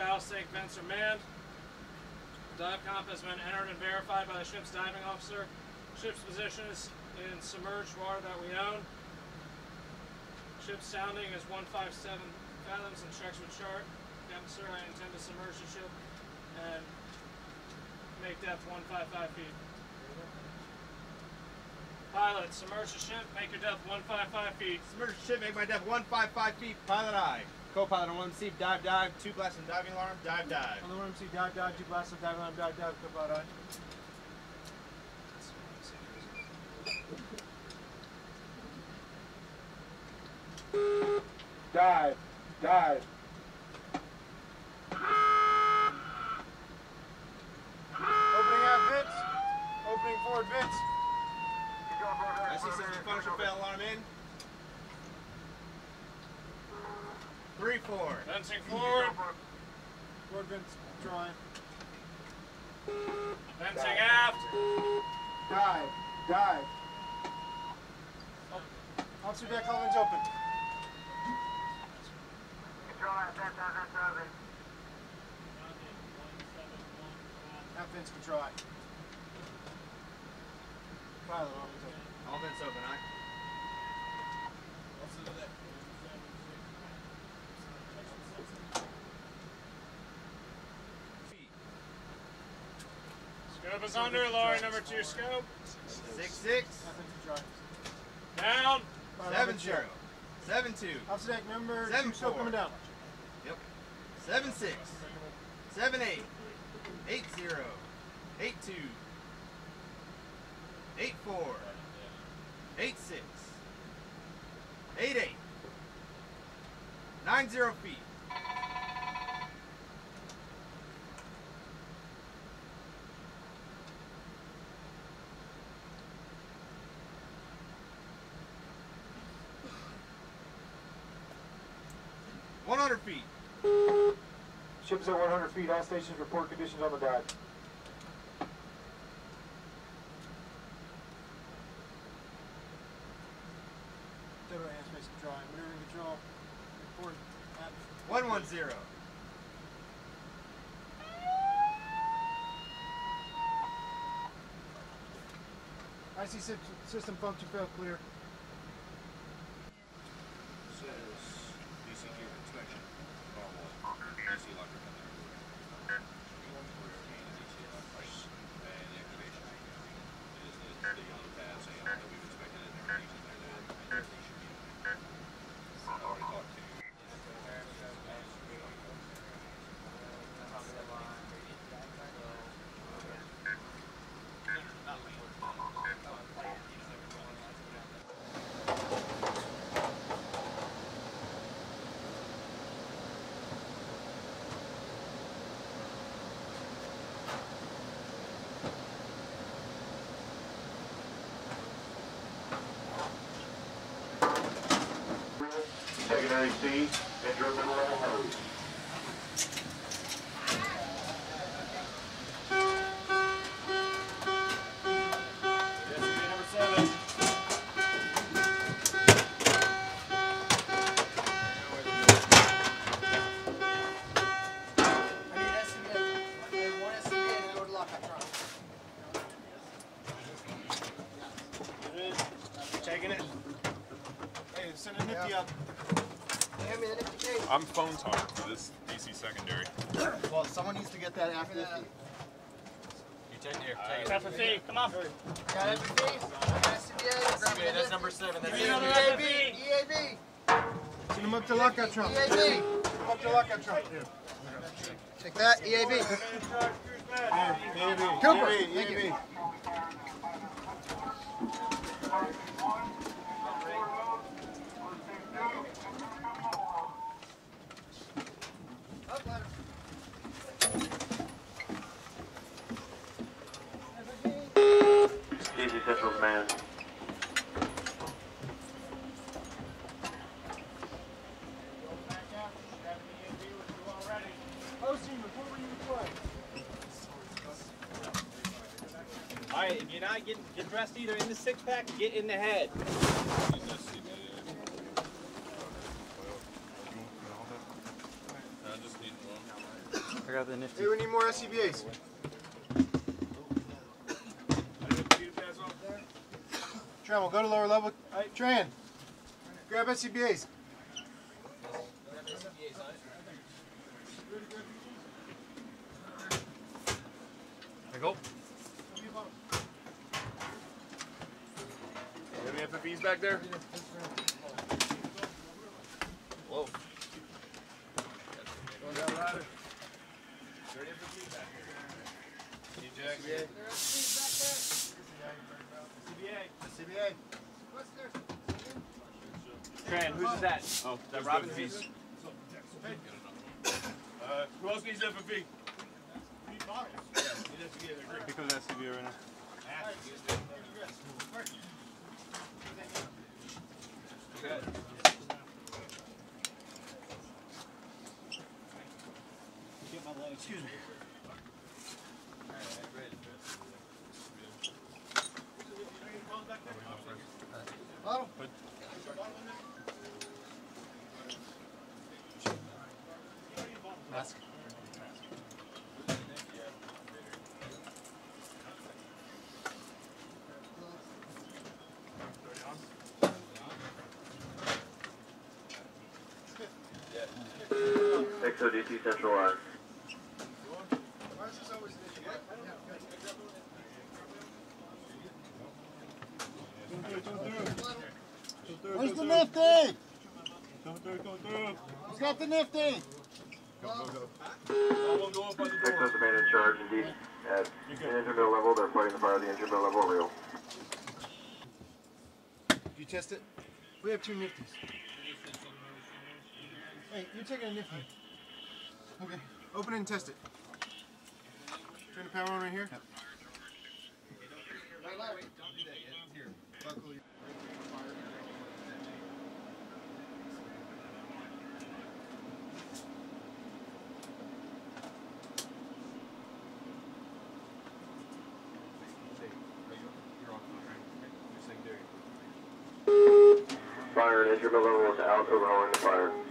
bow sink vents are manned. Dive comp has been entered and verified by the ship's diving officer. Ship's position is in submerged water that we own. Ship's sounding is 157 fathoms and checks with chart. Captain, sir, I intend to submerge the ship and make depth 155 feet. Pilot, submerge the ship, make your depth 155 feet. Submerge the ship, make my depth 155 feet. Pilot I. Co-pilot on 1MC, dive, dive, 2 blasts and diving alarm, dive, dive. On the 1MC, dive, dive, 2 blasts and diving alarm, dive, dive, co-pilot on. Dive, dive. Opening out vents, opening forward vents. I see section function fail alarm in. 3-4. Venting forward. Forward vents drawing. Venting aft. Dive, dive. Officer deck, all vents open. Control aft vents, all vents open. Aft vents, control aft. Pilot, all vents open. All vents open, aye. Officer deck. Scope is under, lowering number 2 scope. 6-6. Down. 7-0. 7-2. Officer deck number 7-4. Scope coming down. Yep. 7-6. 7-8. 8-0. 8-2. 8-4. 8-6. 8-8. 90 feet. Ship's at 100 feet. All stations report conditions on the dive. Double hand space control. Maneuvering control. Report at 110. IC system function fail clear. Secondary C, and your middle level hose. I'm phone talking for this DC secondary. Well, someone needs to get that after this. You take it here. FFE, come on. Got FFE. That's number 7. That's EAB. EAB. Send him up to lockout trunk. EAB. Come up to lockout trunk. Take that. EAB. EAB. Cooper. EAB. Man. All right, if you're not getting dressed either in the six-pack, get in the head. I just need one. I got the nifty. Hey, we need more SCBAs. Tran, we'll go to lower level. Tran, grab SCBAs. There you go. You have any FFBs back there? Whoa. CBA. CBA. Tran, who's is that? Oh, that Robin's piece. Who else needs FFB? Pick up that CBA right now. Good. Excuse me. Bottle? Mask. XODC Central Line. Where's the nifty? Come through. Who's got the nifty? Go. Texas main in charge indeed. At the intermiddle level, they're fighting the fire at the intermiddle level rail. Do you test it? We have two nifties. Hey, you're taking a nifty. Okay. Open it and test it. Turn the power on right here. Yep. Wait, don't do that yet. Here. Buckle your... Fire and intermediate level is out overhauling the fire.